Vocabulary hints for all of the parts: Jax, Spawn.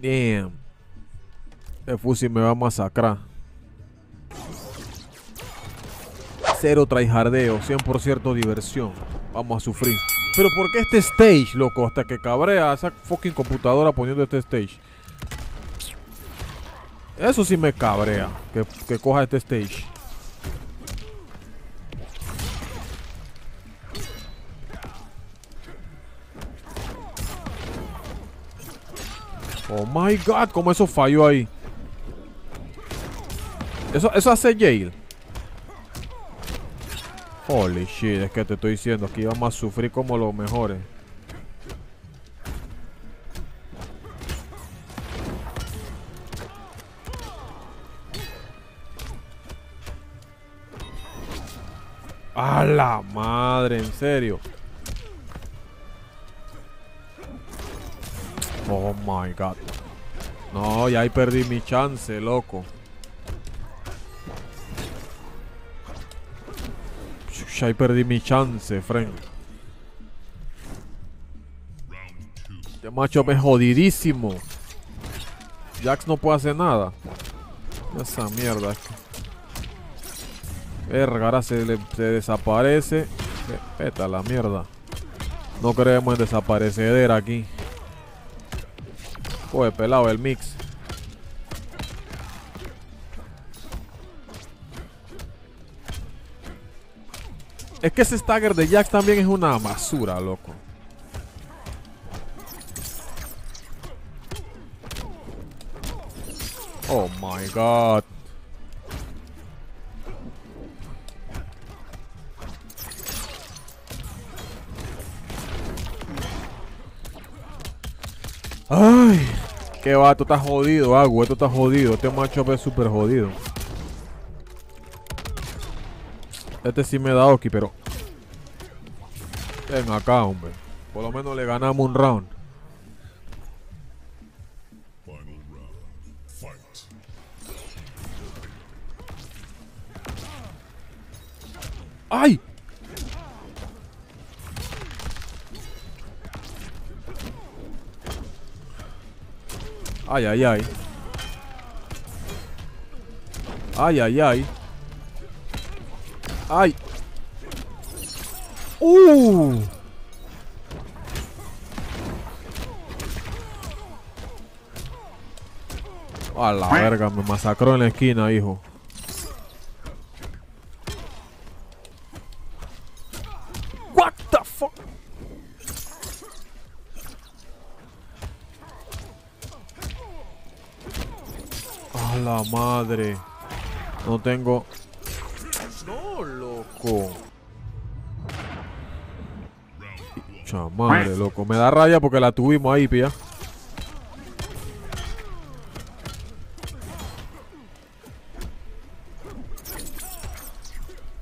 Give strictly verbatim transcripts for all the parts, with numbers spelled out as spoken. Damn. El fusil me va a masacrar. Cero traijardeo, cien por ciento diversión. Vamos a sufrir. Pero ¿por qué este stage, loco? Hasta que cabrea esa fucking computadora poniendo este stage. Eso sí me cabrea, que, que coja este stage. Oh my god, como eso falló ahí. Eso, eso hace Jail. Holy shit, es que te estoy diciendo, aquí vamos a sufrir como los mejores. A la madre, en serio. Oh my god. No, ya ahí perdí mi chance, loco. Ya ahí perdí mi chance, friend. Este macho me jodidísimo. Jax no puede hacer nada. Esa mierda. Verga, ahora se, le, se desaparece. Vete a la mierda. No creemos en desaparecer aquí. Coge pelado el mix. Es que ese stagger de Jax también es una basura, loco. Oh my god. Ay, qué va, esto está jodido, agua, esto está jodido, este macho es súper jodido. Este sí me da Oki, pero... Ven acá, hombre. Por lo menos le ganamos un round. ¡Ay! Ay, ay, ay. Ay, ay, ay. Ay. Uh. A la verga, me masacró en la esquina, hijo. What the fuck? A la madre. No tengo... No, loco. Chamadre, loco. Me da rabia porque la tuvimos ahí, pía.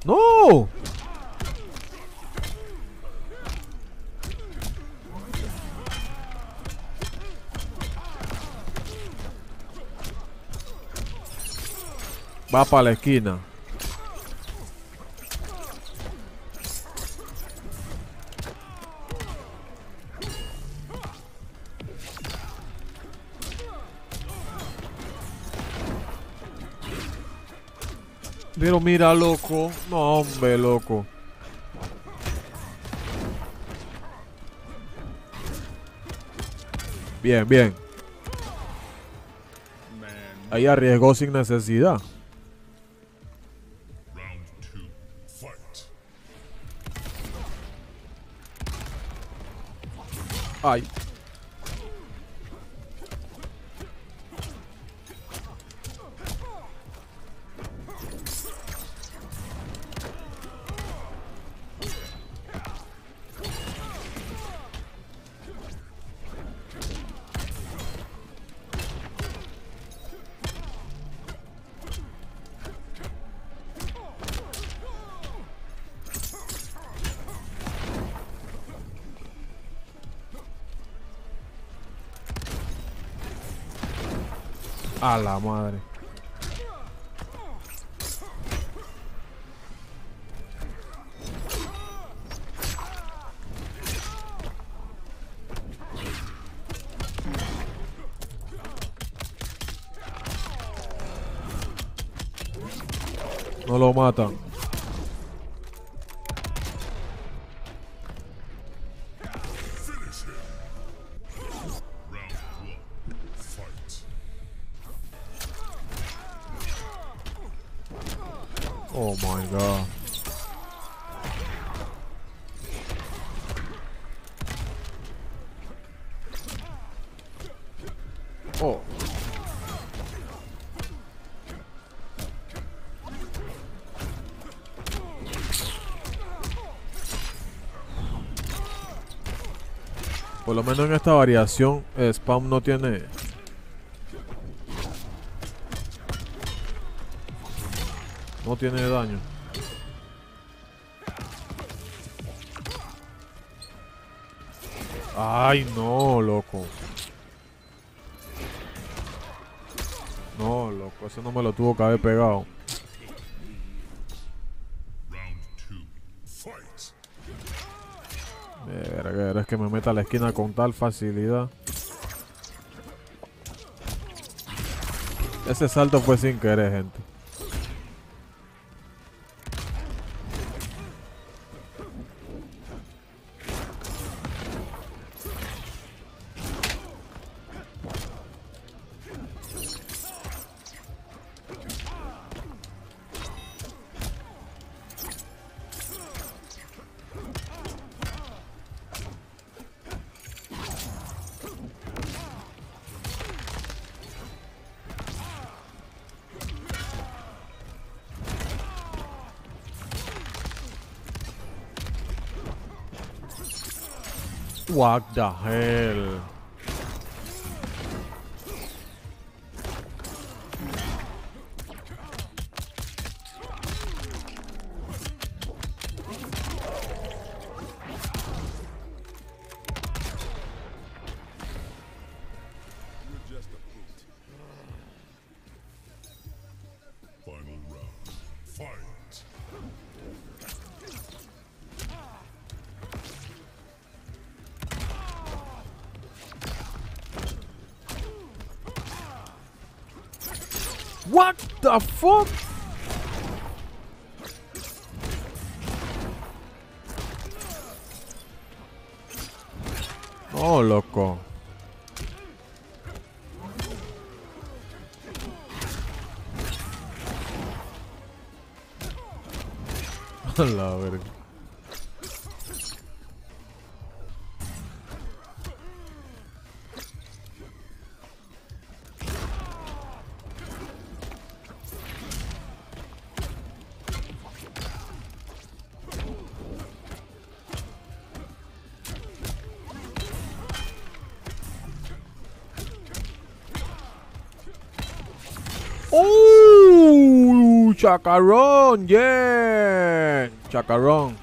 ¡No! Va para la esquina. Pero mira, loco. No, hombre, loco. Bien, bien. Ahí arriesgó sin necesidad. Ay. A la madre. No lo matan. Oh my god. Oh. Por lo menos en esta variación, eh, Spawn no tiene... No tiene daño. Ay, no, loco. No, loco, eso no me lo tuvo que haber pegado. Verga, es que me meta a la esquina con tal facilidad. Ese salto fue sin querer, gente. What the hell? What the fuck? No, loco. La verga. ¡Oh! ¡Chacarrón! ¡Yeah! ¡Chacarrón!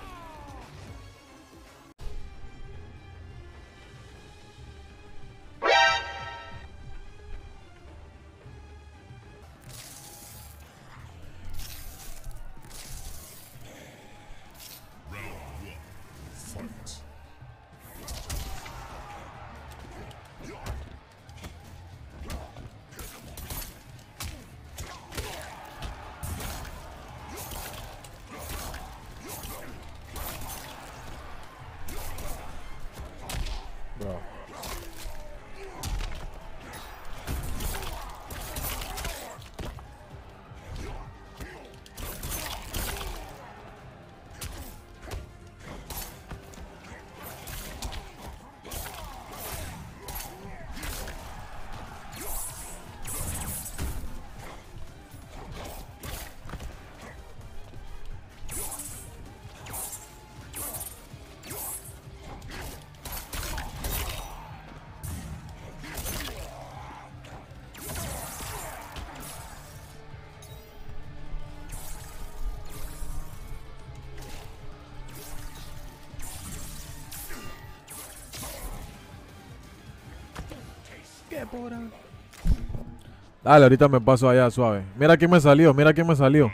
Dale, ahorita me paso allá, suave. Mira quién me salió, mira quién me salió.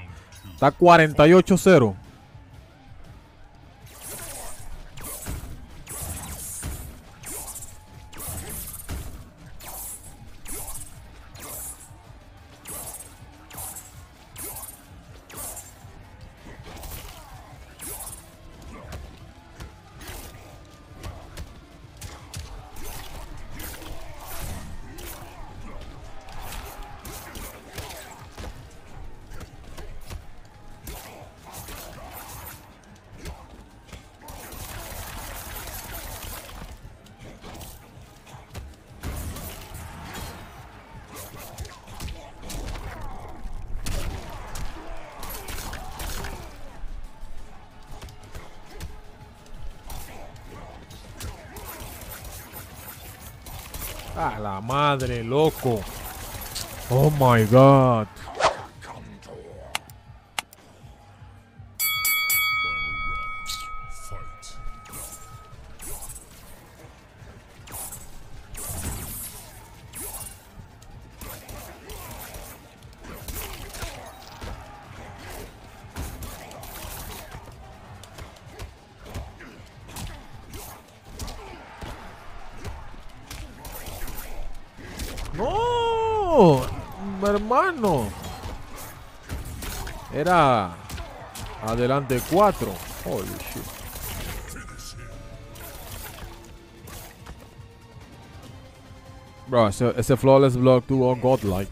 Está cuarenta y ocho cero. A la madre, loco. Oh my god. No, hermano. Era adelante cuatro. Holy shit. Bro, ese, ese flawless block tuvo godlike.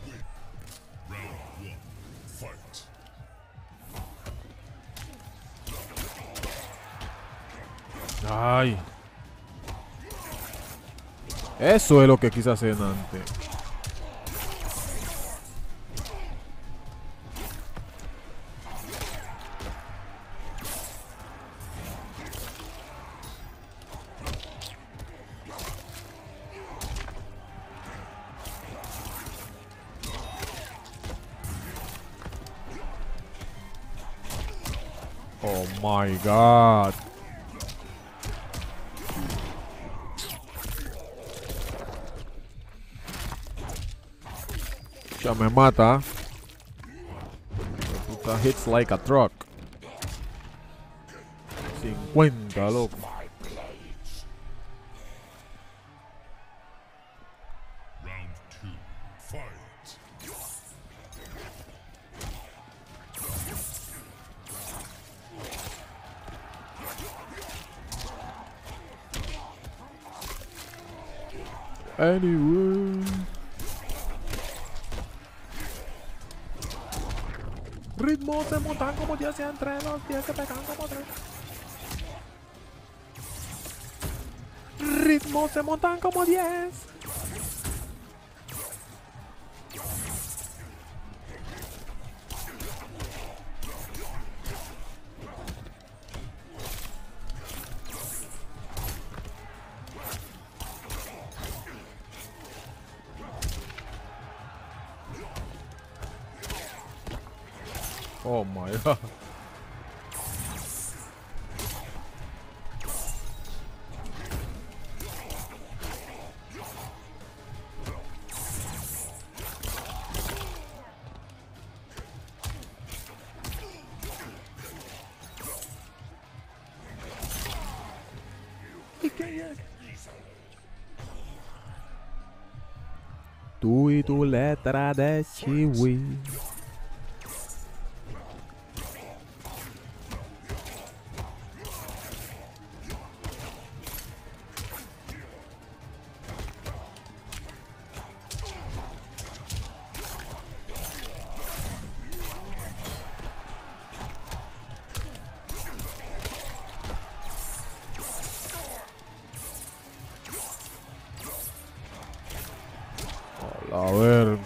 Ay. Eso es lo que quise hacer antes. Oh my god. Ya me mata. Puta, hits like a truck. cincuenta, loco. Anyway. Ritmo se montan como diez, se entre los diez se pegan como tres. Ritmo se montan como diez. Oh my god. Tú y tu letra de chiwi. A ver.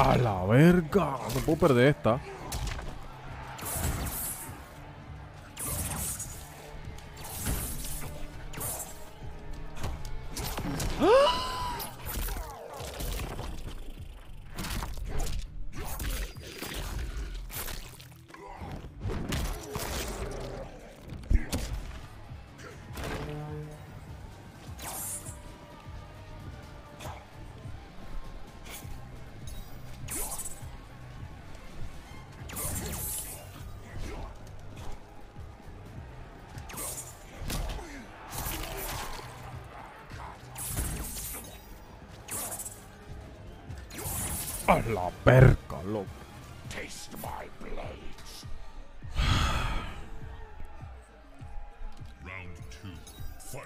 A la verga, no puedo perder esta. A la perca, loco. Taste my blades. Round two, fight.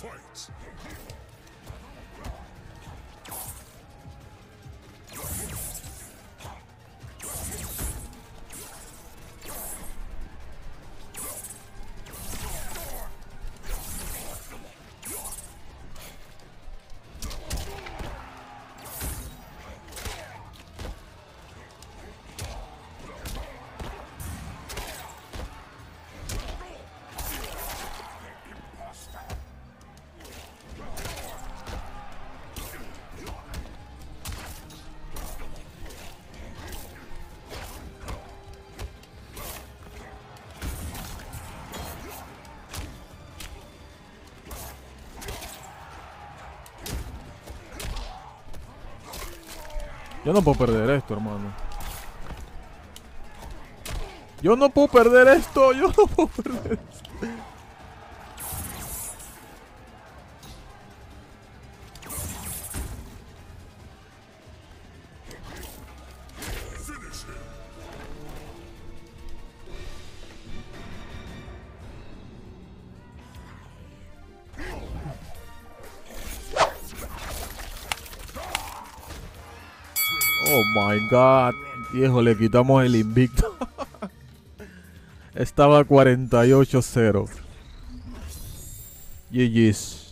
Fight! Yo no puedo perder esto, hermano. Yo no puedo perder esto. Yo no puedo perder esto. Oh my god, viejo, le quitamos el invicto. Estaba cuarenta y ocho cero. G G's.